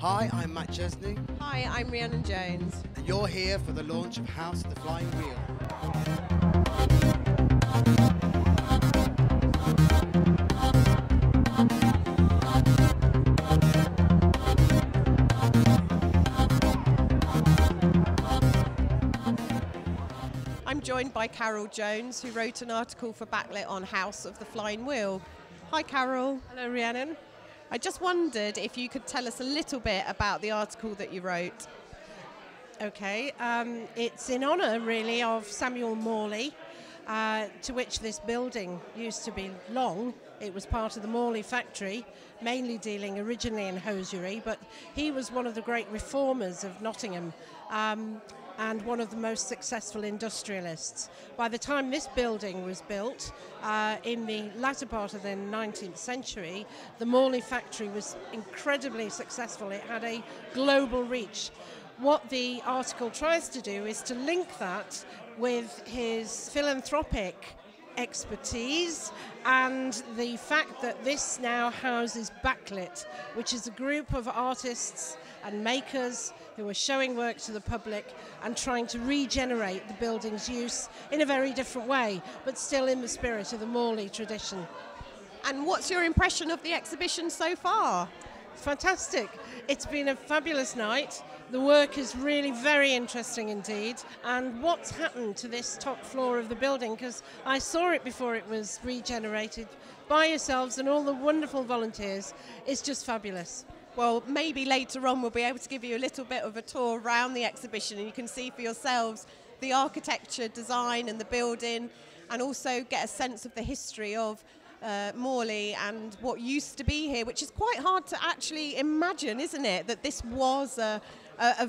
Hi, I'm Matt Chesney. Hi, I'm Rhiannon Jones. And you're here for the launch of House of the Flying Wheel. I'm joined by Carol Jones, who wrote an article for Backlit on House of the Flying Wheel. Hi, Carol. Hello, Rhiannon. I just wondered if you could tell us a little bit about the article that you wrote. Okay, it's in honour really of Samuel Morley, to which this building used to be long. It was part of the Morley factory, mainly dealing originally in hosiery, but he was one of the great reformers of Nottingham and one of the most successful industrialists. By the time this building was built, in the latter part of the 19th century, the Morley factory was incredibly successful. It had a global reach. What the article tries to do is to link that with his philanthropic expertise and the fact that this now houses Backlit, which is a group of artists and makers who are showing work to the public and trying to regenerate the building's use in a very different way, but still in the spirit of the Morley tradition. And what's your impression of the exhibition so far? Fantastic. It's been a fabulous night. The work is really very interesting indeed. And what's happened to this top floor of the building, because I saw it before it was regenerated by yourselves and all the wonderful volunteers, is just fabulous. Well, maybe later on we'll be able to give you a little bit of a tour around the exhibition and you can see for yourselves the architecture, design and the building, and also get a sense of the history of Morley and what used to be here, which is quite hard to actually imagine, isn't it? That this was a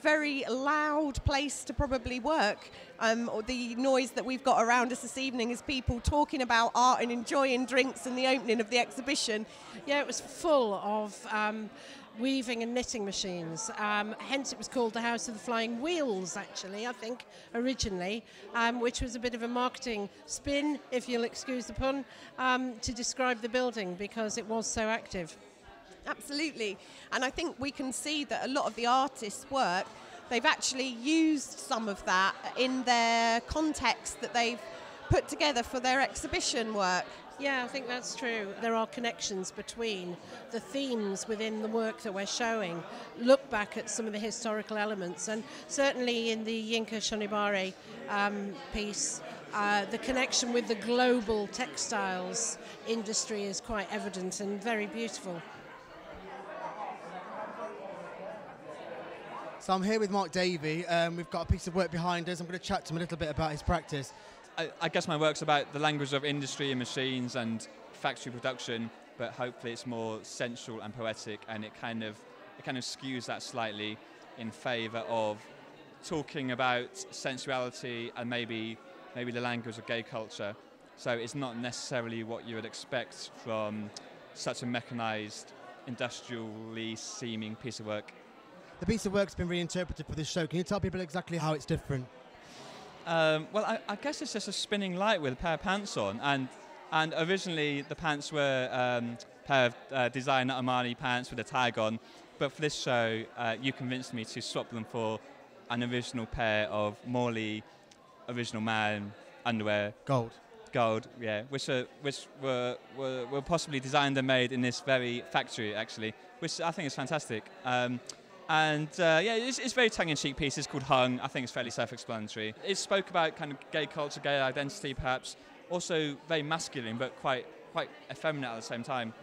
very loud place to probably work. The noise that we've got around us this evening is people talking about art and enjoying drinks and the opening of the exhibition. Yeah, it was full of weaving and knitting machines, hence it was called the House of the Flying Wheels, actually, I think, originally, which was a bit of a marketing spin, if you'll excuse the pun, to describe the building because it was so active. Absolutely, and I think we can see that a lot of the artists' work, they've actually used some of that in their context that they've put together for their exhibition work. Yeah, I think that's true. There are connections between the themes within the work that we're showing. Look back at some of the historical elements, and certainly in the Yinka Shonibare piece, the connection with the global textiles industry is quite evident and very beautiful. So I'm here with Mark Davey. We've got a piece of work behind us. I'm going to chat to him a little bit about his practice. I guess my work's about the language of industry and machines and factory production, but hopefully it's more sensual and poetic, and it kind of skews that slightly in favour of talking about sensuality and maybe the language of gay culture. So it's not necessarily what you would expect from such a mechanised, industrially seeming piece of work. The piece of work's been reinterpreted for this show. Can you tell people exactly how it's different? Well, I guess it's just a spinning light with a pair of pants on, and originally the pants were a pair of designer Armani pants with a tag on, but for this show you convinced me to swap them for an original pair of Morley Original Man underwear. Gold. Gold, yeah, which were possibly designed and made in this very factory actually, which I think is fantastic. Yeah, it's a very tongue-in-cheek piece. It's called Hung. I think it's fairly self-explanatory. It spoke about kind of gay culture, gay identity perhaps. Also very masculine, but quite effeminate at the same time.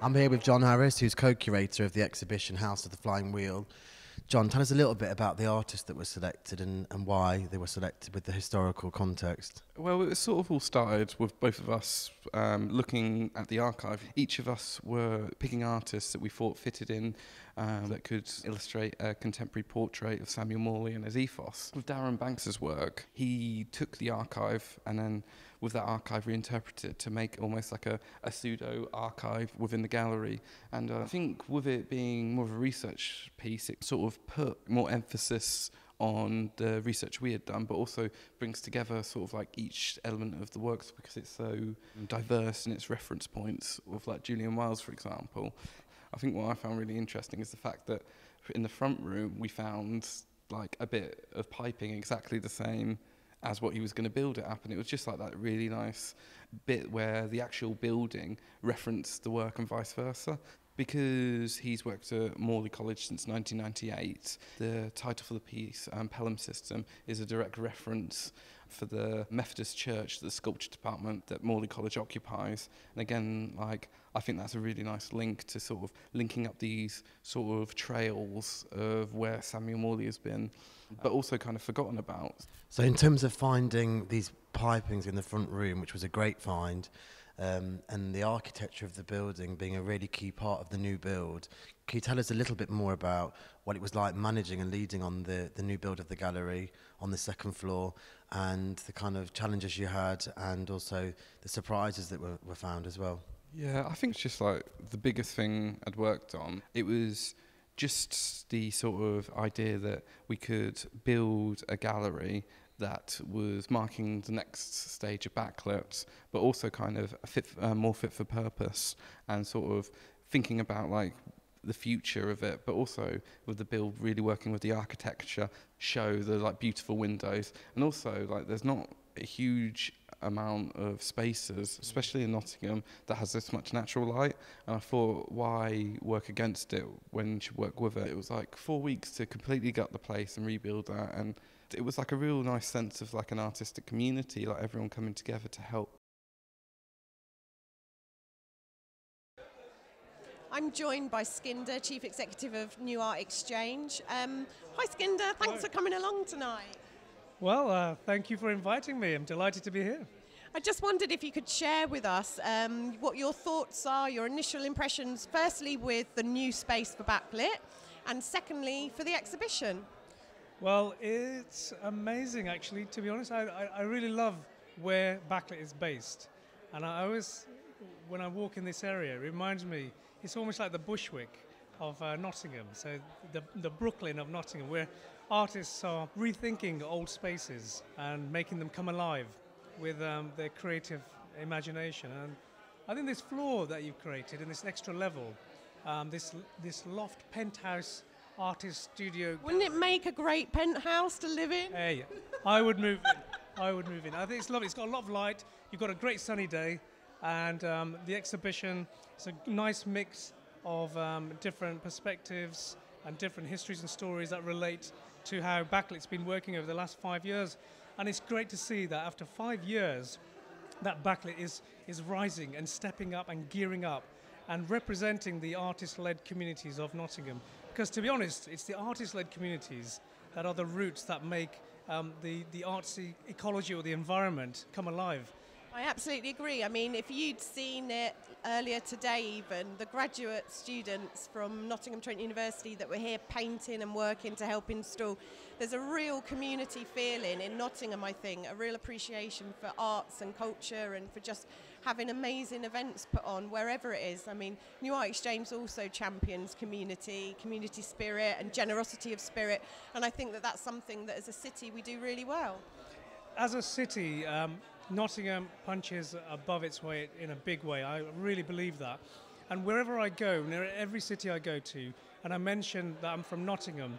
I'm here with John Harris, who's co-curator of the exhibition House of the Flying Wheel. John, tell us a little bit about the artists that were selected and why they were selected with the historical context. Well, it sort of all started with both of us looking at the archive. Each of us were picking artists that we thought fitted in that could illustrate a contemporary portrait of Samuel Morley and his ethos. With Darren Banks's work, he took the archive and then with that archive reinterpreted it to make almost like a pseudo-archive within the gallery. And I think with it being more of a research piece, it sort of put more emphasis on the research we had done, but also brings together sort of like each element of the works because it's so diverse in its reference points of like Julian Wiles, for example. I think what I found really interesting is the fact that in the front room we found like a bit of piping exactly the same as what he was going to build it up, and it was just like that really nice bit where the actual building referenced the work and vice versa. Because he's worked at Morley College since 1998, the title for the piece, Pelham System, is a direct reference for the Methodist Church, the sculpture department that Morley College occupies. And again, like, I think that's a really nice link to sort of linking up these sort of trails of where Samuel Morley has been, but also kind of forgotten about. So in terms of finding these pipings in the front room, which was a great find, and the architecture of the building being a really key part of the new build, can you tell us a little bit more about what it was like managing and leading on the new build of the gallery on the second floor, and the kind of challenges you had, and also the surprises that were found as well? Yeah, I think it's just like the biggest thing I'd worked on. It was just the sort of idea that we could build a gallery that was marking the next stage of Backlit, but also kind of more fit for purpose, and sort of thinking about like the future of it, but also with the build really working with the architecture, show the like beautiful windows, and also like there's not a huge amount of spaces, especially in Nottingham, that has this much natural light. And I thought, why work against it when you should work with it? It was like 4 weeks to completely gut the place and rebuild that, and it was like a real nice sense of like an artistic community, like everyone coming together to help. I'm joined by Skinder, Chief Executive of New Art Exchange. Hi Skinder, thanks for coming along tonight. Well, thank you for inviting me. I'm delighted to be here. I just wondered if you could share with us what your thoughts are, your initial impressions, firstly with the new space for Backlit, and secondly for the exhibition. Well, it's amazing, actually, to be honest. I really love where Backlit is based. And I always, when I walk in this area, it reminds me, it's almost like the Bushwick of Nottingham. So the Brooklyn of Nottingham, where artists are rethinking old spaces and making them come alive with their creative imagination. And I think this floor that you've created and this extra level, this loft penthouse artist studio. Wouldn't it make a great penthouse to live in? Hey, I would move in. I would move in. I think it's lovely. It's got a lot of light. You've got a great sunny day, and the exhibition is a nice mix of different perspectives and different histories and stories that relate to how Backlit's been working over the last 5 years. And it's great to see that after 5 years, that Backlit is rising and stepping up and gearing up and representing the artist-led communities of Nottingham. Because to be honest, it's the artist-led communities that are the roots that make the artsy ecology or the environment come alive. I absolutely agree. I mean, if you'd seen it earlier today even, the graduate students from Nottingham Trent University that were here painting and working to help install, there's a real community feeling in Nottingham, I think, a real appreciation for arts and culture and for just having amazing events put on wherever it is. I mean, New Art Exchange also champions community spirit and generosity of spirit, and I think that that's something that as a city we do really well. As a city, Nottingham punches above its weight in a big way. I really believe that. And wherever I go, near every city I go to, and I mention that I'm from Nottingham,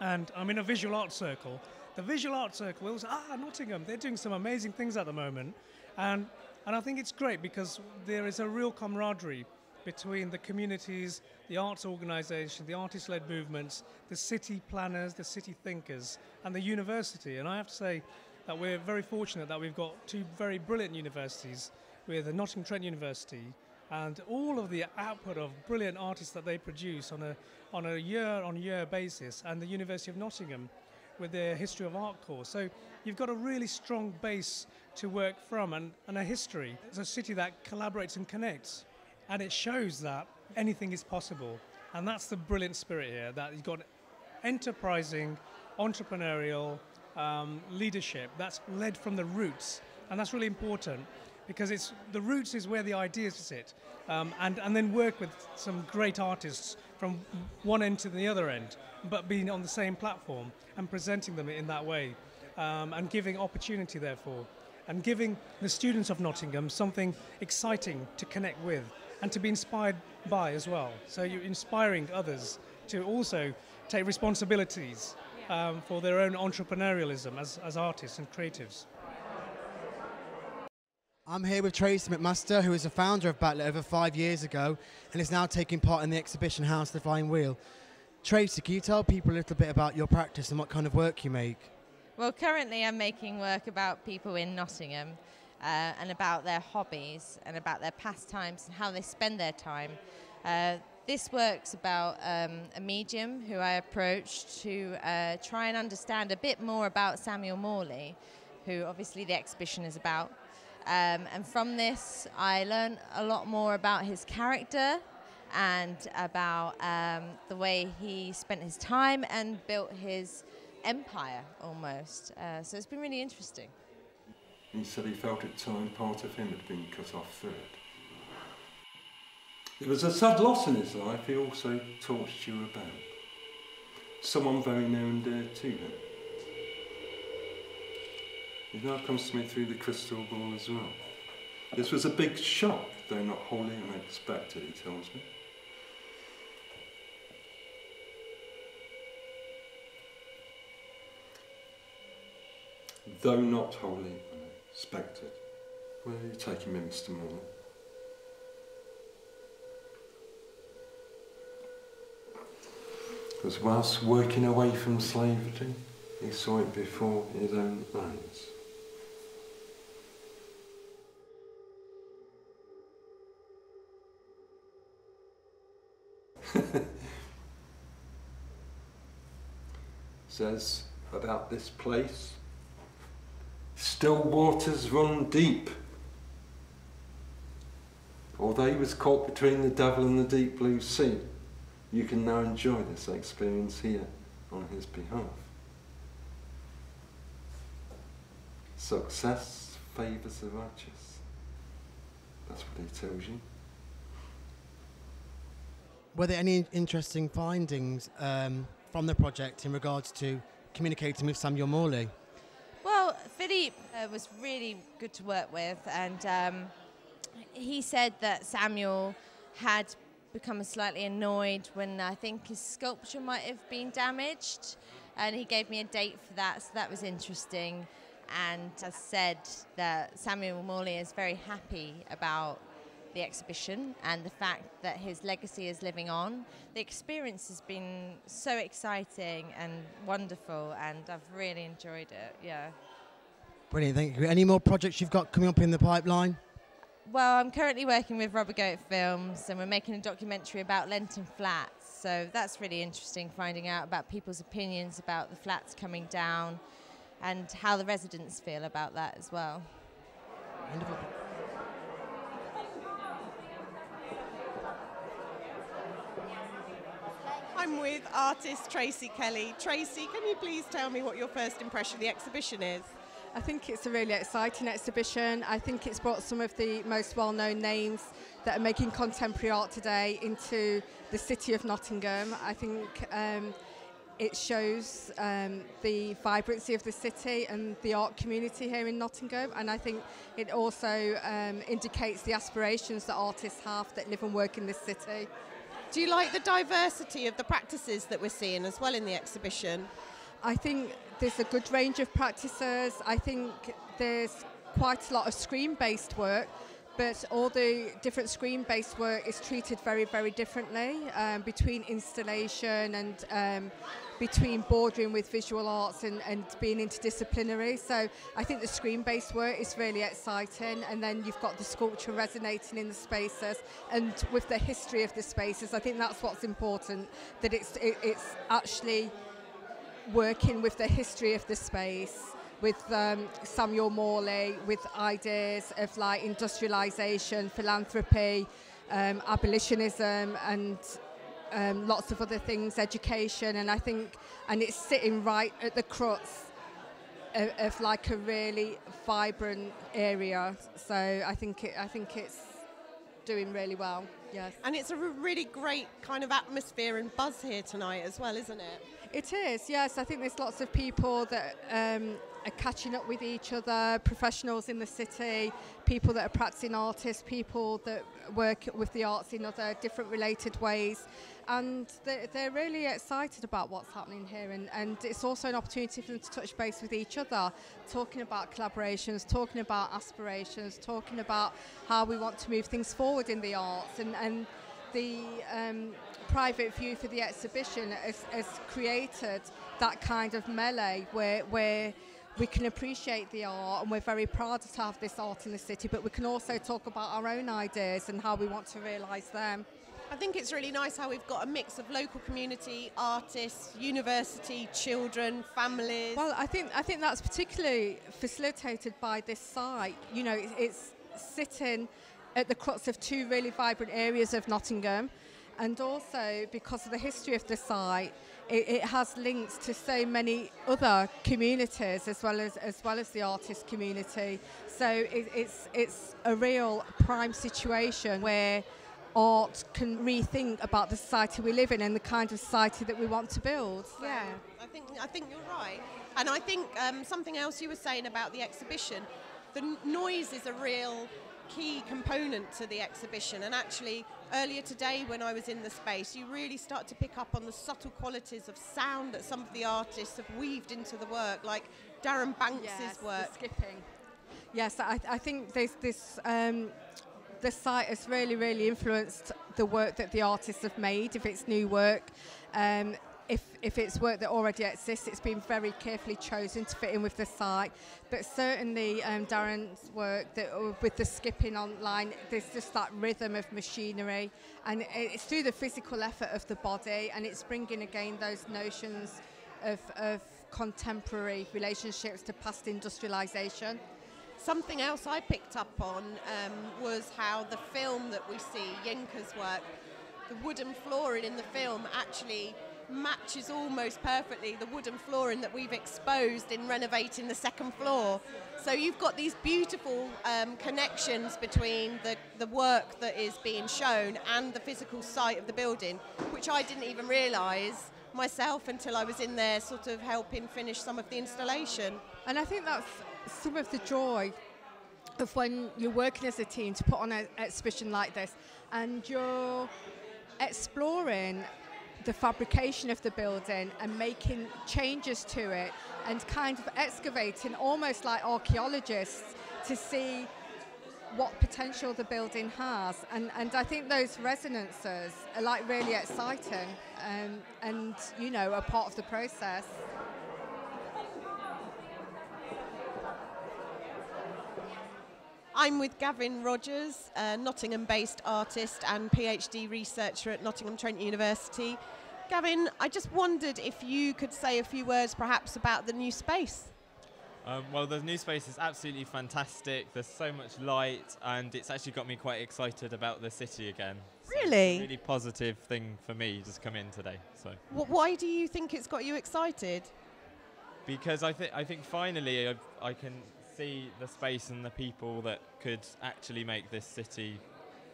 and I'm in a visual art circle, the visual art circle will say, ah, Nottingham, they're doing some amazing things at the moment. And I think it's great because there is a real camaraderie between the communities, the arts organisation, the artist-led movements, the city planners, the city thinkers, and the university. And I have to say, that we're very fortunate that we've got two very brilliant universities with the Nottingham Trent University, and all of the output of brilliant artists that they produce on a year-on-year basis, and the University of Nottingham with their History of Art course. So you've got a really strong base to work from, and a history. It's a city that collaborates and connects, and it shows that anything is possible. And that's the brilliant spirit here, that you've got enterprising, entrepreneurial, leadership that's led from the roots, and that's really important. because it's the roots is where the ideas sit, and then work with some great artists from one end to the other end, but being on the same platform and presenting them in that way, and giving opportunity therefore, and giving the students of Nottingham something exciting to connect with and to be inspired by as well. So you're inspiring others to also take responsibilities for their own entrepreneurialism as artists and creatives. I'm here with Traci McMaster, who is the founder of Backlit over 5 years ago and is now taking part in the exhibition House of the Flying Wheel. Traci, can you tell people a little bit about your practice and what kind of work you make? Well, currently I'm making work about people in Nottingham and about their hobbies and about their pastimes and how they spend their time. This work's about a medium who I approached to try and understand a bit more about Samuel Morley, who obviously the exhibition is about. And from this, I learned a lot more about his character and about the way he spent his time and built his empire, almost. So it's been really interesting. He said he felt at times part of him had been cut off third. It was a sad loss in his life he also talked to you about. Someone very near and dear to him. It now comes to me through the crystal ball as well. This was a big shock, though not wholly unexpected, he tells me. Though not wholly unexpected. Where are you taking me, Mr. Morley? Because whilst working away from slavery, he saw it before his own eyes. Says about this place, still waters run deep. Although he was caught between the devil and the deep blue sea, you can now enjoy this experience here on his behalf. Success favours the righteous. That's what he tells you. Were there any interesting findings from the project in regards to communicating with Samuel Morley? Well, Philippe was really good to work with, and he said that Samuel had become slightly annoyed when I think his sculpture might have been damaged, and he gave me a date for that, so that was interesting. And I said that Samuel Morley is very happy about the exhibition and the fact that his legacy is living on. The experience has been so exciting and wonderful, and I've really enjoyed it, yeah. Brilliant, thank you. Any more projects you've got coming up in the pipeline? Well, I'm currently working with Rubber Goat Films, and we're making a documentary about Lenton Flats, so that's really interesting, finding out about people's opinions about the flats coming down and how the residents feel about that as well. Wonderful. I'm with artist Traci Kelly. Traci, can you please tell me what your first impression of the exhibition is? I think it's a really exciting exhibition. I think it's brought some of the most well-known names that are making contemporary art today into the city of Nottingham. I think it shows the vibrancy of the city and the art community here in Nottingham, and I think it also indicates the aspirations that artists have that live and work in this city. Do you like the diversity of the practices that we're seeing as well in the exhibition? I think there's a good range of practices. I think there's quite a lot of screen-based work, but all the different screen-based work is treated very, very differently between installation and between bordering with visual arts and being interdisciplinary. So I think the screen-based work is really exciting, and then you've got the sculpture resonating in the spaces and with the history of the spaces. I think that's what's important, that it's actually working with the history of the space, with Samuel Morley, with ideas of like industrialization, philanthropy, abolitionism, and lots of other things, education, and I think, and it's sitting right at the crux of like a really vibrant area. So I think it's doing really well. Yes. And it's a really great kind of atmosphere and buzz here tonight as well, isn't it? It is, yes. I think there's lots of people that are catching up with each other, professionals in the city, people that are practicing artists, people that work with the arts in other different related ways. And they're really excited about what's happening here, and it's also an opportunity for them to touch base with each other, talking about collaborations, talking about aspirations, talking about how we want to move things forward in the arts. And the private view for the exhibition has created that kind of melee where we can appreciate the art, and we're very proud to have this art in the city, but we can also talk about our own ideas and how we want to realise them. I think it's really nice how we've got a mix of local community, artists, university, children, families. Well, I think that's particularly facilitated by this site. You know, it's sitting at the crux of two really vibrant areas of Nottingham, and also because of the history of the site, it has links to so many other communities as well as the artist community. So it's a real prime situation where art can rethink about the society we live in and the kind of society that we want to build. So. Yeah, I think you're right, and I think something else you were saying about the exhibition, the noise is a real key component to the exhibition. And actually earlier today when I was in the space, you really start to pick up on the subtle qualities of sound that some of the artists have weaved into the work, like Darren Banks's work. Skipping. Yes, I think this site has really, really influenced the work that the artists have made. If it's new work, if it's work that already exists, it's been very carefully chosen to fit in with the site. But certainly Darren's work that, with the skipping online, there's just that rhythm of machinery, and it's through the physical effort of the body, and it's bringing again those notions of contemporary relationships to past industrialization. Something else I picked up on was how the film that we see, Yinka's work, the wooden flooring in the film actually matches almost perfectly the wooden flooring that we've exposed in renovating the second floor. So you've got these beautiful connections between the work that is being shown and the physical site of the building, which I didn't even realise myself until I was in there sort of helping finish some of the installation. And I think that's some of the joy of when you're working as a team to put on an exhibition like this, and you're exploring the fabrication of the building and making changes to it and kind of excavating almost like archaeologists to see what potential the building has. And I think those resonances are like really exciting and you know, are part of the process. I'm with Gavin Rogers, a Nottingham-based artist and PhD researcher at Nottingham Trent University. Gavin, I just wondered if you could say a few words perhaps about the new space. Well, the new space is absolutely fantastic. There's so much light, and it's actually got me quite excited about the city again. So really? It's a really positive thing for me just come in today. So. Why do you think it's got you excited? Because I think finally I can see the space and the people that could actually make this city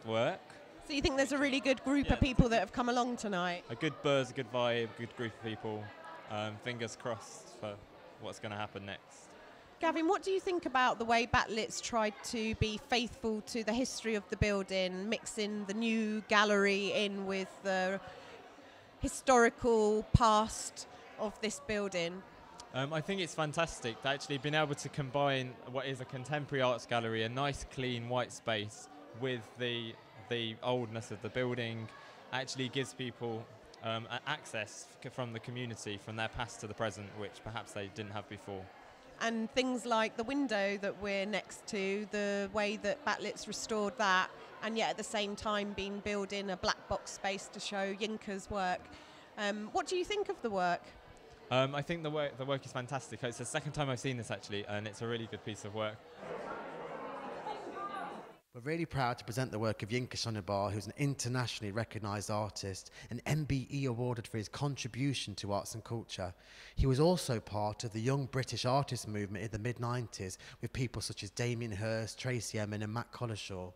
work. So you think there's a really good group of people that have come along tonight? A good buzz, a good vibe, good group of people. Fingers crossed for what's going to happen next. Gavin, what do you think about the way Backlit's tried to be faithful to the history of the building, mixing the new gallery in with the historical past of this building? I think it's fantastic to actually been able to combine what is a contemporary arts gallery, a nice clean white space, with the oldness of the building. Actually gives people access from the community, from their past to the present, which perhaps they didn't have before. And things like the window that we're next to, the way that Backlit's restored that, and yet at the same time been building a black box space to show Yinka's work. What do you think of the work? I think the work is fantastic. It's the second time I've seen this actually, and it's a really good piece of work. We're really proud to present the work of Yinka Shonibare, who's an internationally recognised artist and MBE awarded for his contribution to arts and culture. He was also part of the young British artist movement in the mid-90s with people such as Damien Hirst, Tracey Emin and Matt Collishaw.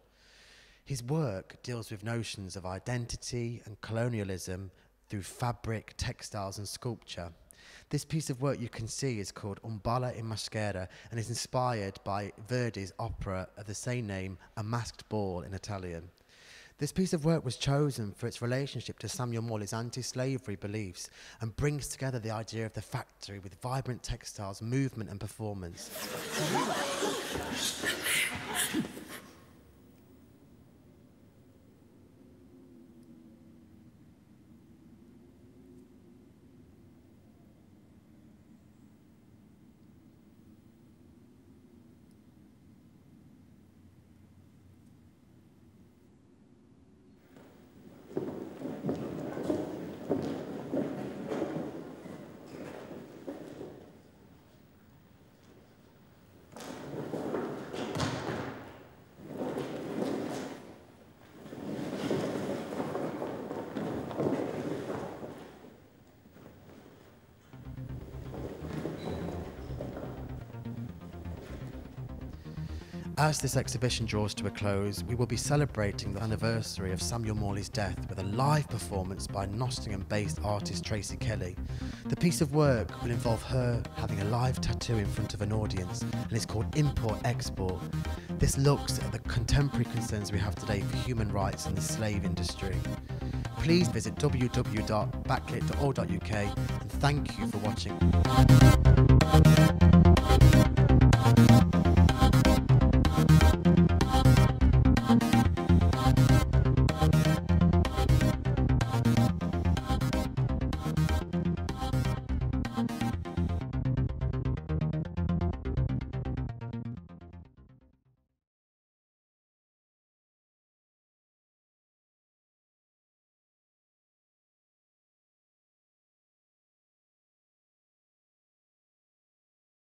His work deals with notions of identity and colonialism through fabric, textiles and sculpture. This piece of work you can see is called Umballa in Maschera and is inspired by Verdi's opera of the same name, A Masked Ball in Italian. This piece of work was chosen for its relationship to Samuel Morley's anti-slavery beliefs and brings together the idea of the factory with vibrant textiles, movement and performance. As this exhibition draws to a close, we will be celebrating the anniversary of Samuel Morley's death with a live performance by Nottingham-based artist Traci Kelly. The piece of work will involve her having a live tattoo in front of an audience and it's called Import-Export. This looks at the contemporary concerns we have today for human rights and the slave industry. Please visit www.backlit.org.uk and thank you for watching.